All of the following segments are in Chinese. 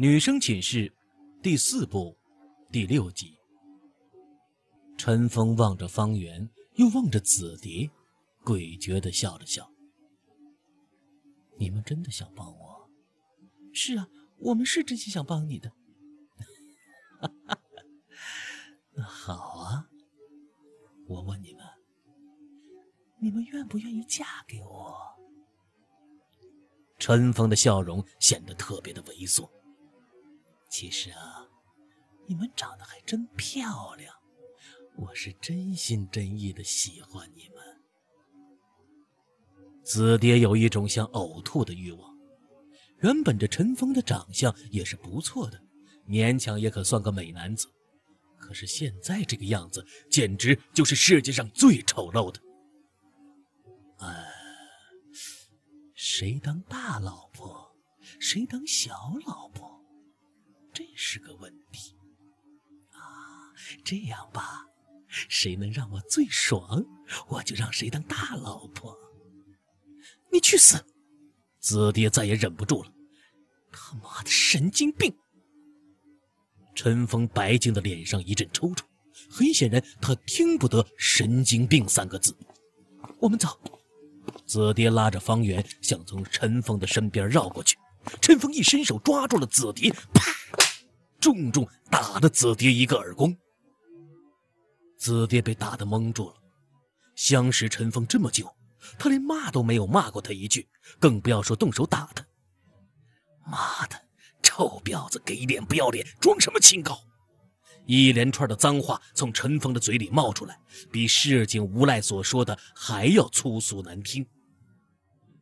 女生寝室第4部第6集。陈峰望着方圆，又望着紫蝶，诡谲地笑了笑。你们真的想帮我？是啊，我们是真心想帮你的。好啊，我问你们，你们愿不愿意嫁给我？陈峰的笑容显得特别的猥琐。其实啊，你们长得还真漂亮，我是真心真意的喜欢你们。紫蝶有一种想呕吐的欲望。原本这陈峰的长相也是不错的，勉强也可算个美男子，可是现在这个样子简直就是世界上最丑陋的。谁当大老婆，谁当小老婆，这是个问题啊！这样吧，谁能让我最爽，我就让谁当大老婆。你去死！紫蝶再也忍不住了，他妈的神经病！陈峰白净的脸上一阵抽搐，很显然他听不得神经病3个字。我们走。紫蝶拉着方圆想从陈峰的身边绕过去，陈峰一伸手抓住了紫蝶，啪，重重打了紫蝶一个耳光。紫蝶被打得懵住了，相识陈峰这么久，他连骂都没有骂过他一句，更不要说动手打他。妈的，臭婊子，给脸不要脸，装什么清高！一连串的脏话从陈峰的嘴里冒出来，比市井无赖所说的还要粗俗难听。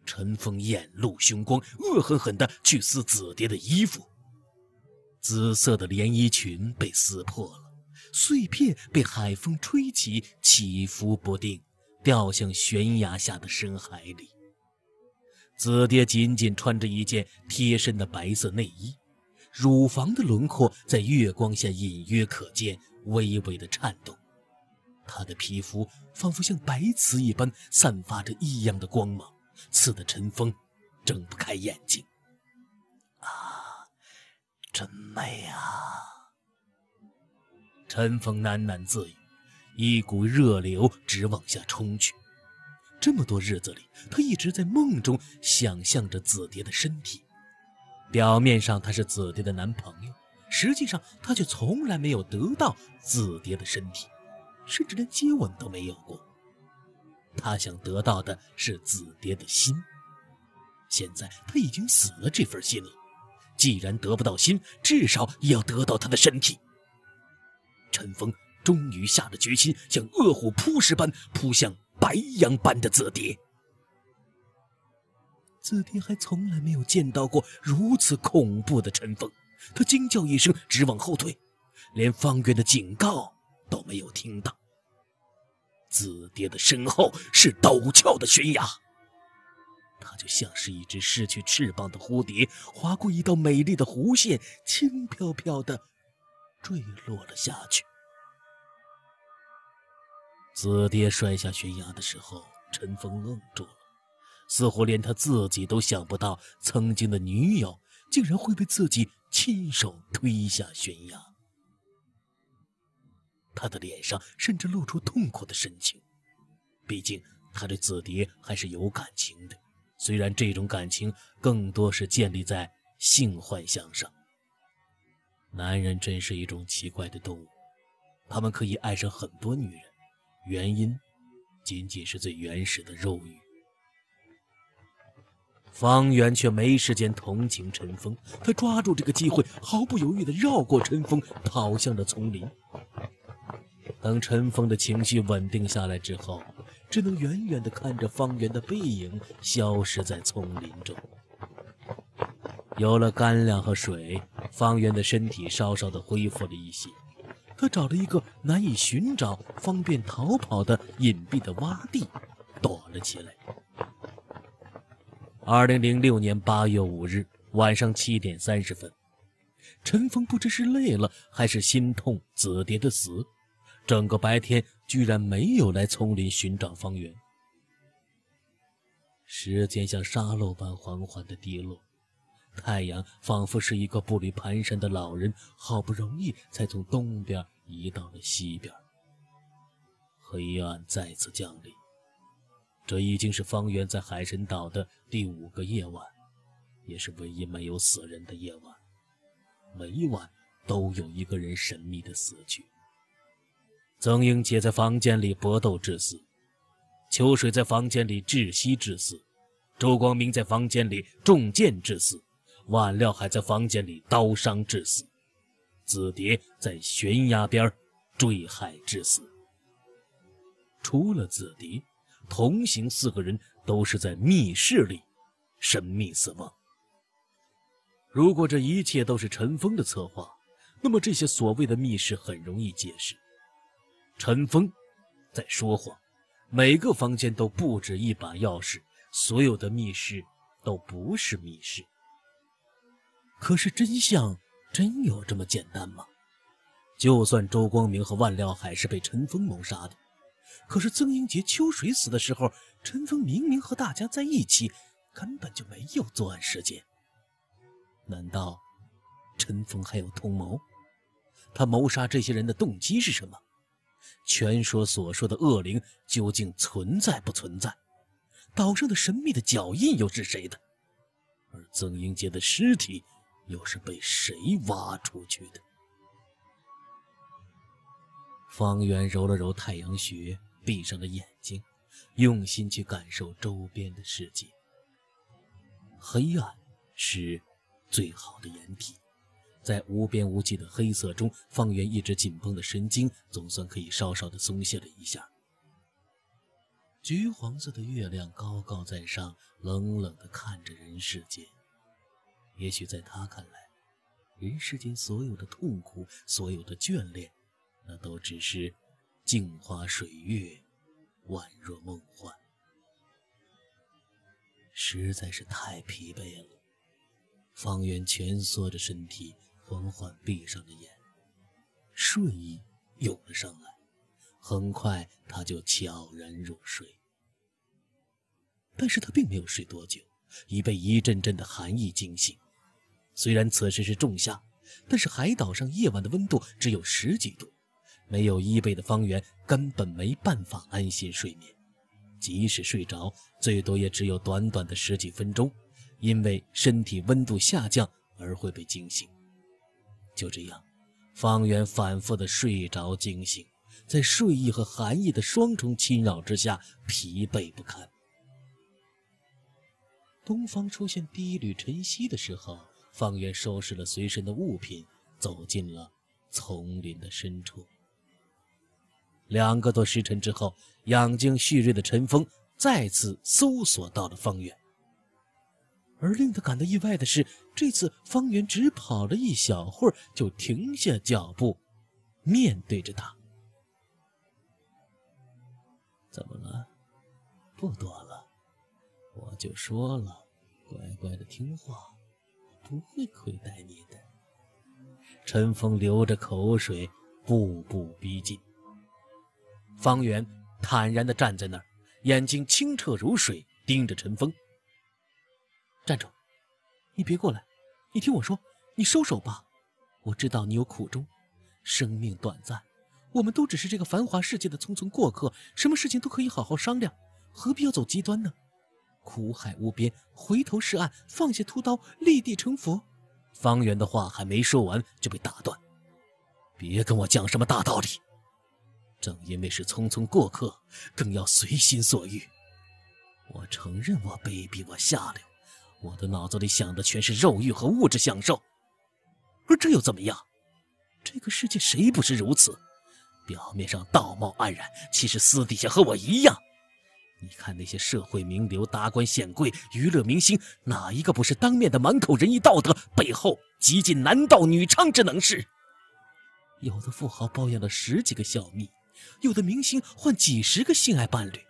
陈峰眼露凶光，恶狠狠地去撕紫蝶的衣服，紫色的连衣裙被撕破了，碎片被海风吹起，起伏不定，掉向悬崖下的深海里。紫蝶仅仅穿着一件贴身的白色内衣，乳房的轮廓在月光下隐约可见，微微的颤动。她的皮肤仿佛像白瓷一般，散发着异样的光芒，刺得陈峰睁不开眼睛。啊，真美啊！陈峰喃喃自语，一股热流直往下冲去。这么多日子里，他一直在梦中想象着紫蝶的身体。表面上他是紫蝶的男朋友，实际上他却从来没有得到紫蝶的身体，甚至连接吻都没有过。他想得到的是紫蝶的心，现在他已经死了这份心了，既然得不到心，至少也要得到他的身体。陈峰终于下了决心，像饿虎扑食般扑向白羊般的紫蝶。紫蝶还从来没有见到过如此恐怖的陈峰，她惊叫一声，直往后退，连方圆的警告都没有听到。紫蝶的身后是陡峭的悬崖，她就像是一只失去翅膀的蝴蝶，划过一道美丽的弧线，轻飘飘地坠落了下去。紫蝶摔下悬崖的时候，陈峰愣住了。似乎连他自己都想不到，曾经的女友竟然会被自己亲手推下悬崖。他的脸上甚至露出痛苦的神情，毕竟他对紫蝶还是有感情的，虽然这种感情更多是建立在性幻想上。男人真是一种奇怪的动物，他们可以爱上很多女人，原因仅仅是最原始的肉欲。方圆却没时间同情陈峰，他抓住这个机会，毫不犹豫地绕过陈峰，跑向了丛林。等陈峰的情绪稳定下来之后，只能远远地看着方圆的背影消失在丛林中。有了干粮和水，方圆的身体稍稍地恢复了一些。他找了一个难以寻找、方便逃跑的隐蔽的洼地，躲了起来。2006年8月5日晚上7点30分，陈峰不知是累了还是心痛紫蝶的死，整个白天居然没有来丛林寻找方圆。时间像沙漏般缓缓地滴落，太阳仿佛是一个步履蹒跚的老人，好不容易才从东边移到了西边。黑暗再次降临，这已经是方圆在海神岛的第5个夜晚，也是唯一没有死人的夜晚。每晚都有一个人神秘的死去。曾英杰在房间里搏斗致死，秋水在房间里窒息致死，周光明在房间里中箭致死，万廖海在房间里刀伤致死，紫蝶在悬崖边坠海致死。除了紫蝶，同行4个人都是在密室里神秘死亡。如果这一切都是陈峰的策划，那么这些所谓的密室很容易解释。陈峰在说谎，每个房间都不止一把钥匙，所有的密室都不是密室。可是真相真有这么简单吗？就算周光明和万廖海是被陈峰谋杀的，可是曾英杰、秋水死的时候，陈峰明明和大家在一起，根本就没有作案时间。难道陈峰还有同谋？他谋杀这些人的动机是什么？传说所说的恶灵究竟存在不存在？岛上的神秘的脚印又是谁的？而曾英杰的尸体又是被谁挖出去的？方圆揉了揉太阳穴，闭上了眼睛，用心去感受周边的世界。黑暗是最好的掩体，在无边无际的黑色中，方圆一直紧绷的神经总算可以稍稍的松懈了一下。橘黄色的月亮高高在上，冷冷地看着人世间。也许在他看来，人世间所有的痛苦，所有的眷恋，那都只是镜花水月，宛若梦幻。实在是太疲惫了，方圆蜷缩着身体，缓缓闭上了眼，睡意涌了上来，很快他就悄然入睡。但是他并没有睡多久，已被一阵阵的寒意惊醒。虽然此时是仲夏，但是海岛上夜晚的温度只有10几度，没有衣被的方圆根本没办法安心睡眠。即使睡着，最多也只有短短的10几分钟，因为身体温度下降而会被惊醒。就这样，方圆反复的睡着惊醒，在睡意和寒意的双重侵扰之下，疲惫不堪。东方出现第一缕晨曦的时候，方圆收拾了随身的物品，走进了丛林的深处。2个多时辰之后，养精蓄锐的陈峰再次搜索到了方圆。而令他感到意外的是，这次方圆只跑了一小会儿就停下脚步，面对着他。怎么了？不多了，我就说了，乖乖的听话，我不会亏待你的。陈峰流着口水，步步逼近。方圆坦然地站在那儿，眼睛清澈如水，盯着陈峰。站住！你别过来！你听我说，你收手吧！我知道你有苦衷，生命短暂。我们都只是这个繁华世界的匆匆过客，什么事情都可以好好商量，何必要走极端呢？苦海无边，回头是岸，放下屠刀，立地成佛。方圆的话还没说完就被打断。别跟我讲什么大道理，正因为是匆匆过客，更要随心所欲。我承认我卑鄙，我下流，我的脑子里想的全是肉欲和物质享受。而这又怎么样？这个世界谁不是如此？表面上道貌岸然，其实私底下和我一样。你看那些社会名流、达官显贵、娱乐明星，哪一个不是当面的满口仁义道德，背后极尽男盗女娼之能事？有的富豪包养了10几个小蜜，有的明星换几10个性爱伴侣，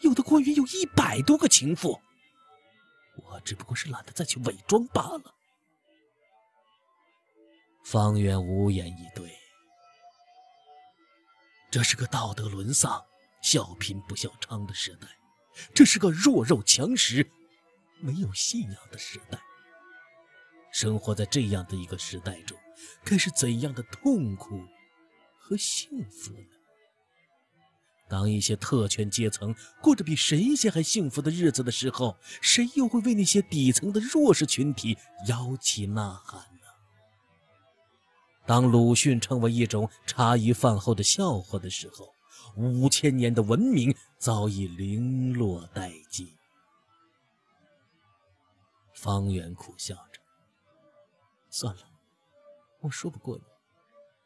有的官员有100多个情妇。我只不过是懒得再去伪装罢了。方圆无言以对。这是个道德沦丧、笑贫不笑娼的时代，这是个弱肉强食、没有信仰的时代。生活在这样的一个时代中，该是怎样的痛苦和幸福呢？当一些特权阶层过着比神仙还幸福的日子的时候，谁又会为那些底层的弱势群体摇旗呐喊呢？当鲁迅成为一种茶余饭后的笑话的时候，5000年的文明早已零落殆尽。方圆苦笑着，算了，我说不过你，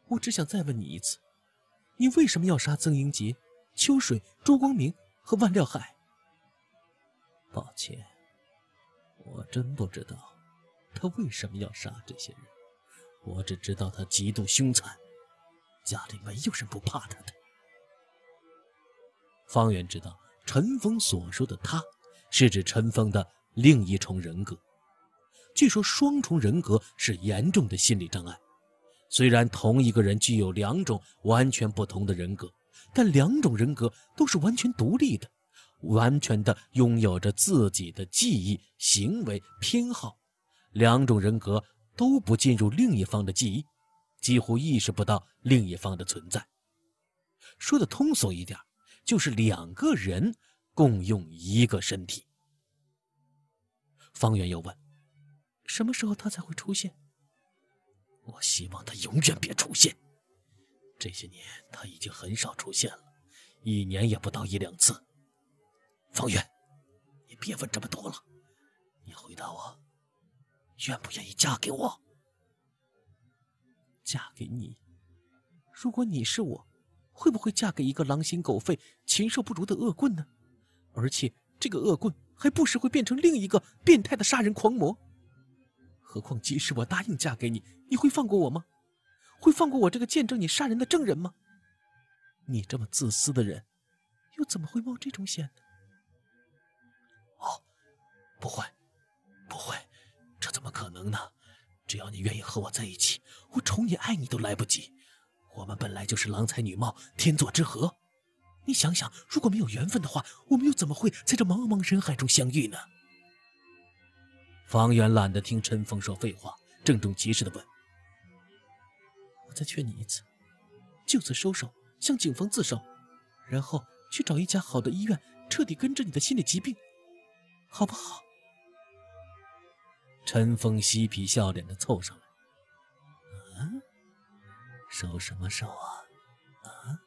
我只想再问你一次，你为什么要杀曾英杰、秋水、朱光明和万廖海？抱歉，我真不知道他为什么要杀这些人，我只知道他极度凶残，家里没有人不怕他的。方圆知道陈峰所说的他是指陈峰的另一重人格，据说双重人格是严重的心理障碍。虽然同一个人具有两种完全不同的人格，但两种人格都是完全独立的，完全的拥有着自己的记忆、行为、偏好，两种人格都不进入另一方的记忆，几乎意识不到另一方的存在。说的通俗一点，就是两个人共用一个身体。方圆又问，什么时候他才会出现？我希望他永远别出现。这些年他已经很少出现了，一年也不到1-2次。方圆，你别问这么多了，你回答我，愿不愿意嫁给我？嫁给你？如果你是我，会不会嫁给一个狼心狗肺、禽兽不如的恶棍呢？而且这个恶棍还不时会变成另一个变态的杀人狂魔。何况即使我答应嫁给你，你会放过我吗？会放过我这个见证你杀人的证人吗？你这么自私的人，又怎么会冒这种险呢？哦，不会，不会，这怎么可能呢？只要你愿意和我在一起，我宠你爱你都来不及。我们本来就是郎才女貌，天作之合。你想想，如果没有缘分的话，我们又怎么会在这茫茫人海中相遇呢？方圆懒得听陈峰说废话，郑重其事地问：“我再劝你一次，就此收手，向警方自首，然后去找一家好的医院，彻底根治你的心理疾病，好不好？”陈峰嬉皮笑脸地凑上来。收什么收啊？啊，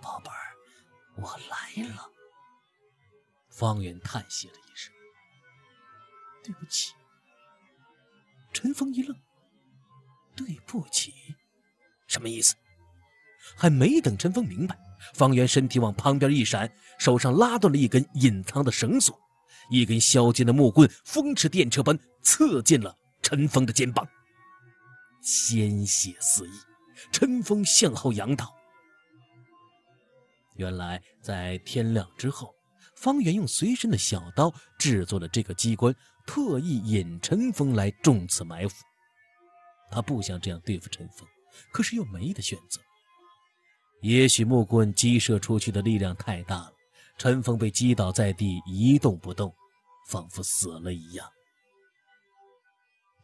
宝贝儿，我来了。方圆叹息了一声，对不起。陈峰一愣，对不起，什么意思？还没等陈峰明白，方圆身体往旁边一闪，手上拉断了一根隐藏的绳索，一根削尖的木棍风驰电掣般刺进了陈峰的肩膀，鲜血四溢。陈峰向后仰倒。原来在天亮之后，方圆用随身的小刀制作了这个机关，特意引陈峰来中此埋伏。他不想这样对付陈峰，可是又没得选择。也许木棍激射出去的力量太大了，陈峰被击倒在地一动不动，仿佛死了一样。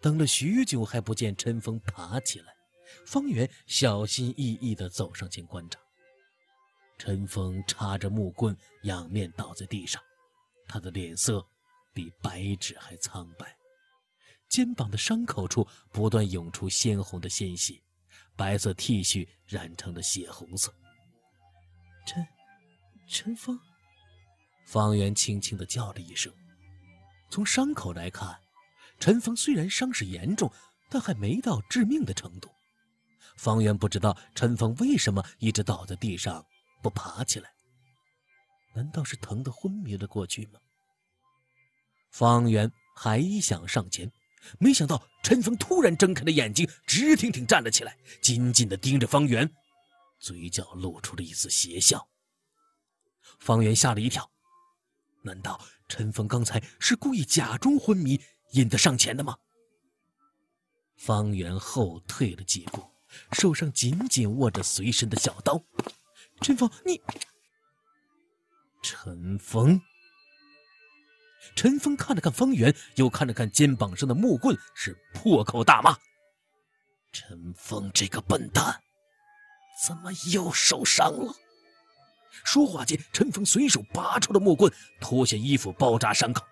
等了许久还不见陈峰爬起来，方圆小心翼翼地走上前观察。陈峰插着木棍仰面倒在地上，他的脸色比白纸还苍白，肩膀的伤口处不断涌出鲜红的鲜血，白色 T 恤染成了血红色。陈峰，方圆轻轻地叫了一声。从伤口来看，陈峰虽然伤势严重，但还没到致命的程度。方圆不知道陈峰为什么一直倒在地上不爬起来，难道是疼得昏迷了过去吗？方圆还想上前，没想到陈峰突然睁开了眼睛，直挺挺站了起来，紧紧地盯着方圆，嘴角露出了一丝邪笑。方圆吓了一跳，难道陈峰刚才是故意假装昏迷引他上前的吗？方圆后退了几步，手上紧紧握着随身的小刀。陈峰，你！陈峰！陈峰看了看方圆，又看了看肩膀上的木棍，是破口大骂：“陈峰这个笨蛋，怎么又受伤了？”说话间，陈峰随手拔出了木棍，脱下衣服包扎伤口。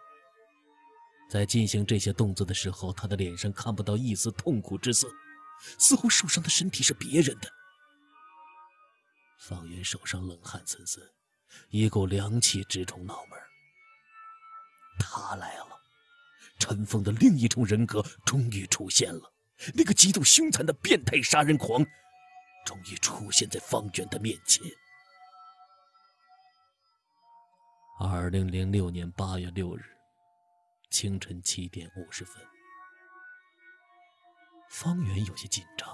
在进行这些动作的时候，他的脸上看不到一丝痛苦之色，似乎受伤的身体是别人的。方圆手上冷汗森森，一股凉气直冲脑门。他来了，陈峰的另一重人格终于出现了，那个极度凶残的变态杀人狂，终于出现在方圆的面前。2006年8月6日清晨7点50分，方圆有些紧张，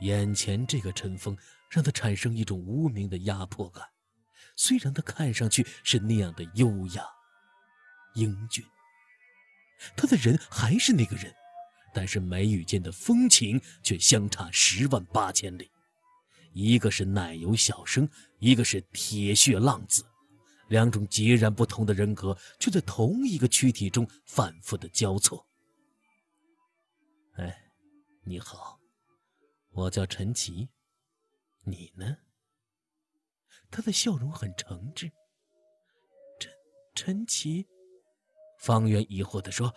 眼前这个陈峰让他产生一种无名的压迫感。虽然他看上去是那样的优雅、英俊，他的人还是那个人，但是眉宇间的风情却相差108000里。一个是奶油小生，一个是铁血浪子，两种截然不同的人格却在同一个躯体中反复的交错。哎，你好，我叫陈奇，你呢？他的笑容很诚挚。陈奇？方圆疑惑地说：“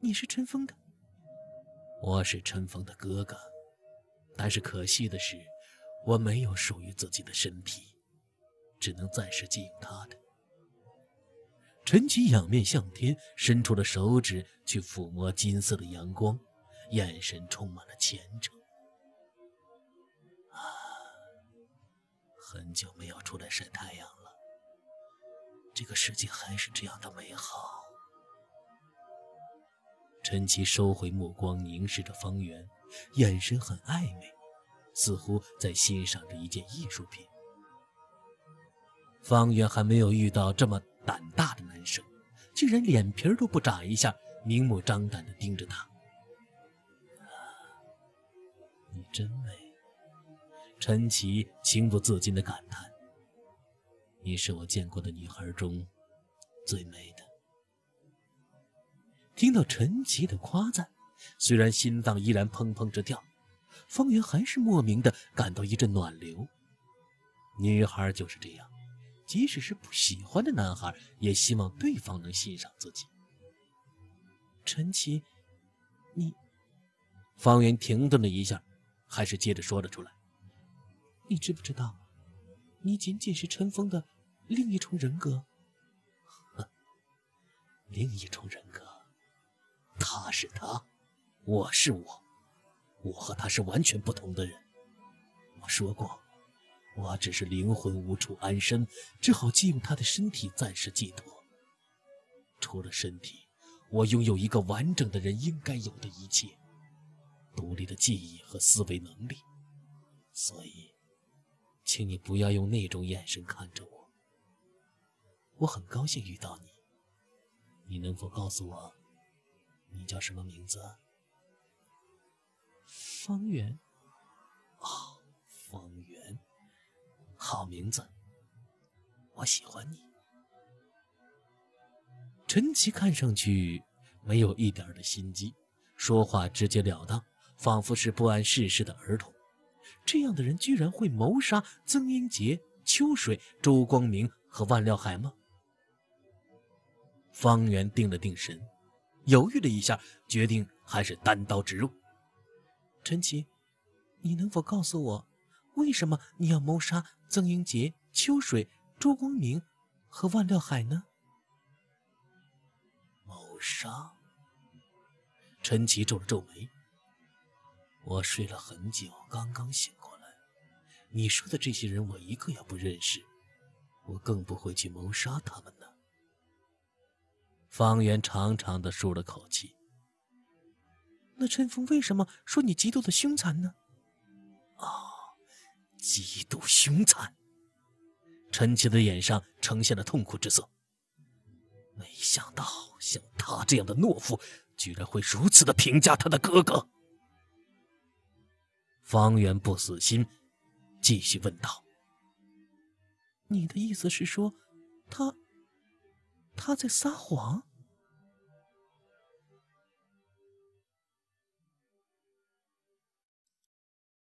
你是陈峰的？”我是陈峰的哥哥，但是可惜的是，我没有属于自己的身体，只能暂时借用他的。陈奇仰面向天，伸出了手指去抚摸金色的阳光，眼神充满了虔诚。很久没有出来晒太阳了，这个世界还是这样的美好。陈奇收回目光，凝视着方圆，眼神很暧昧，似乎在欣赏着一件艺术品。方圆还没有遇到这么胆大的男生，竟然脸皮都不眨一下，明目张胆地盯着他。你真美，陈奇情不自禁地感叹，你是我见过的女孩中最美的。听到陈奇的夸赞，虽然心脏依然砰砰直跳，方圆还是莫名地感到一阵暖流。女孩就是这样，即使是不喜欢的男孩，也希望对方能欣赏自己。陈奇，你……方圆停顿了一下，还是接着说了出来：“你知不知道，你仅仅是陈峰的另一重人格？”哼，另一重人格，他是他，我是我，我和他是完全不同的人。我说过，我只是灵魂无处安身，只好借用他的身体暂时寄托。除了身体，我拥有一个完整的人应该有的一切，独立的记忆和思维能力。所以，请你不要用那种眼神看着我。我很高兴遇到你。你能否告诉我，你叫什么名字？方圆。哦，方圆。好名字，我喜欢你。陈奇看上去没有一点的心机，说话直截了当，仿佛是不谙世事的儿童。这样的人居然会谋杀曾英杰、秋水、周光明和万廖海吗？方圆定了定神，犹豫了一下，决定还是单刀直入。陈奇，你能否告诉我，为什么你要谋杀曾英杰、秋水、周光明和万廖海呢？谋杀？陈奇皱了皱眉。我睡了很久，刚刚醒过来。你说的这些人，我一个也不认识，我更不会去谋杀他们呢。方圆长长的舒了口气。那陈峰为什么说你极度的凶残呢？哦，极度凶残。陈奇的眼上呈现了痛苦之色。没想到像他这样的懦夫，居然会如此的评价他的哥哥。方圆不死心，继续问道：“你的意思是说，他……”他在撒谎？